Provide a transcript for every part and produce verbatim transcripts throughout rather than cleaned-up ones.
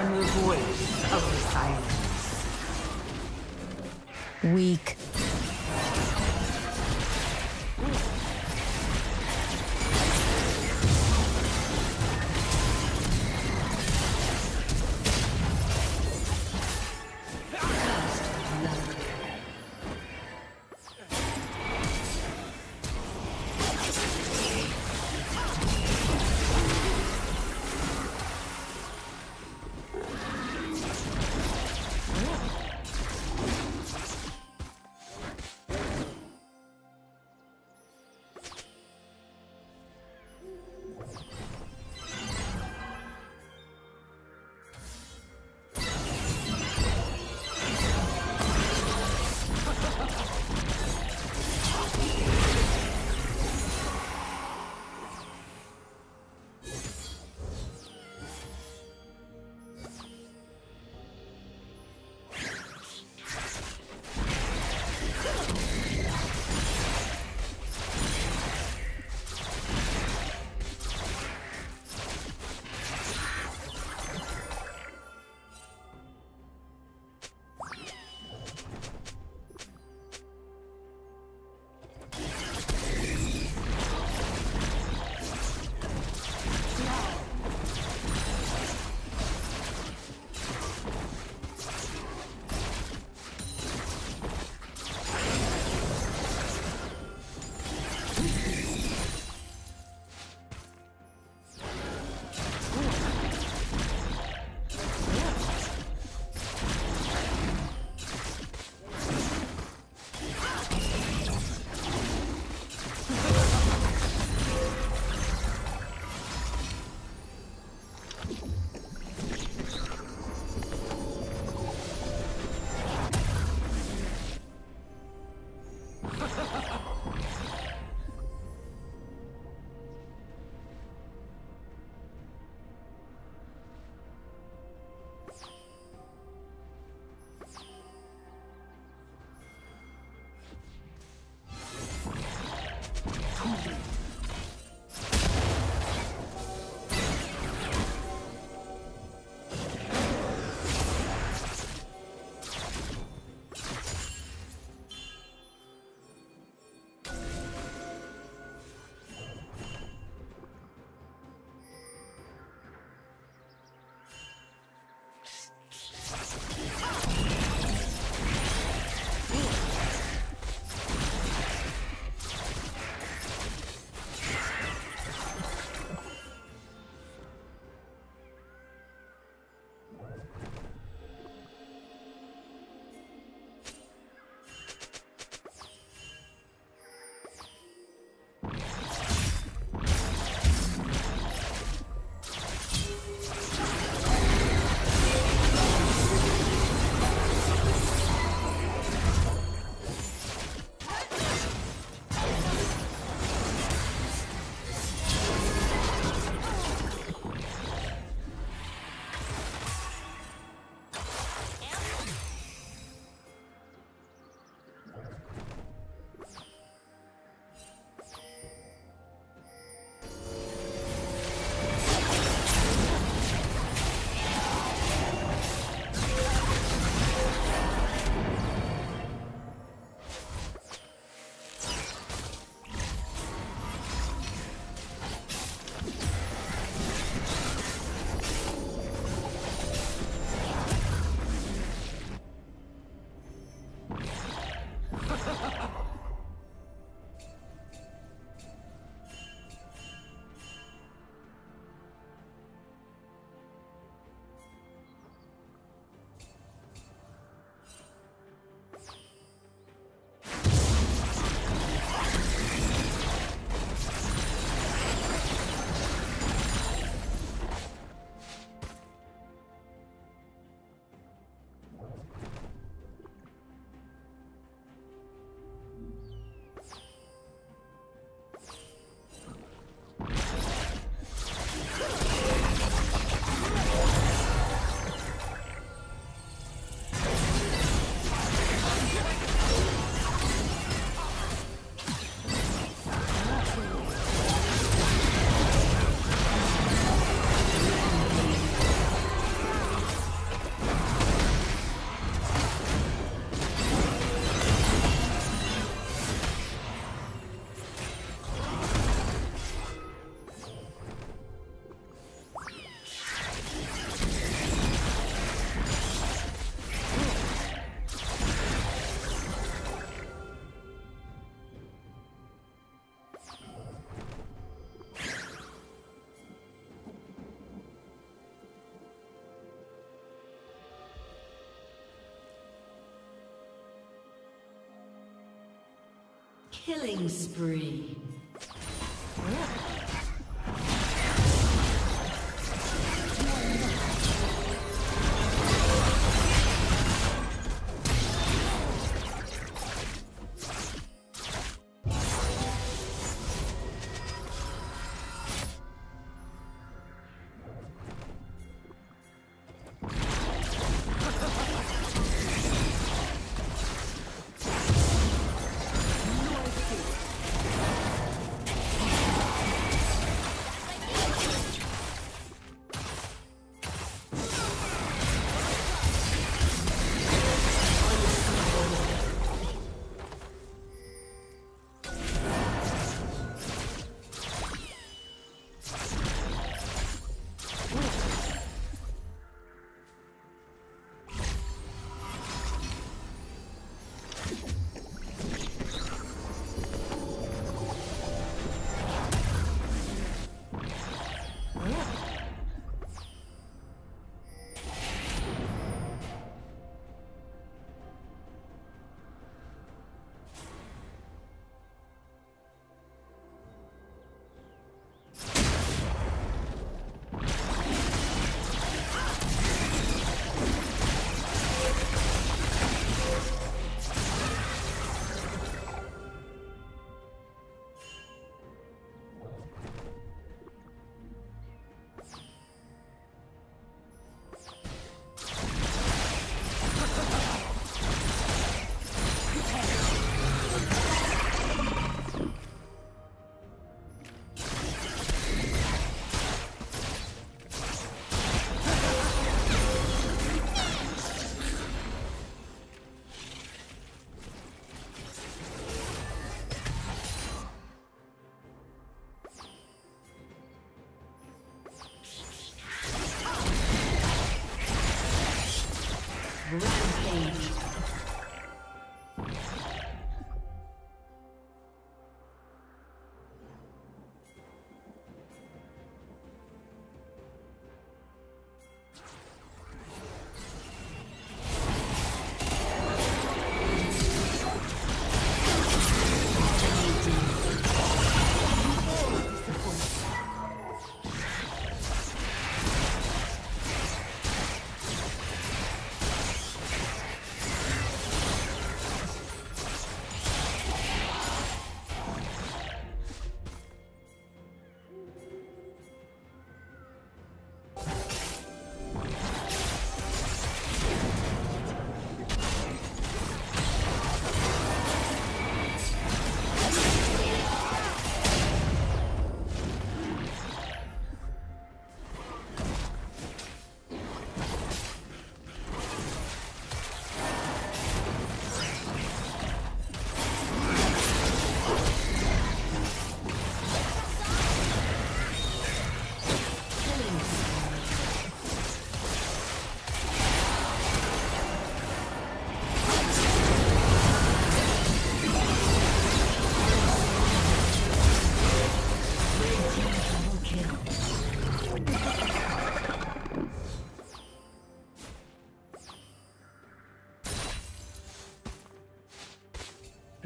eternal voice of silence. Weak. Killing spree.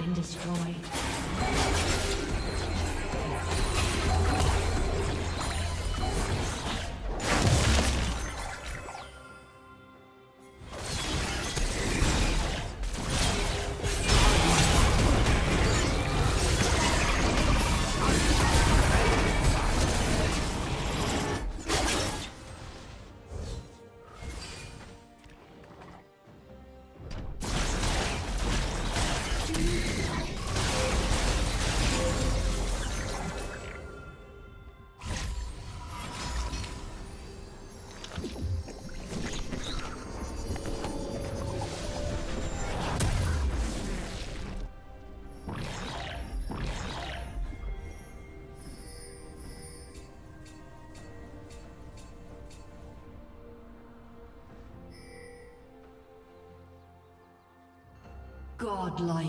You Godlike.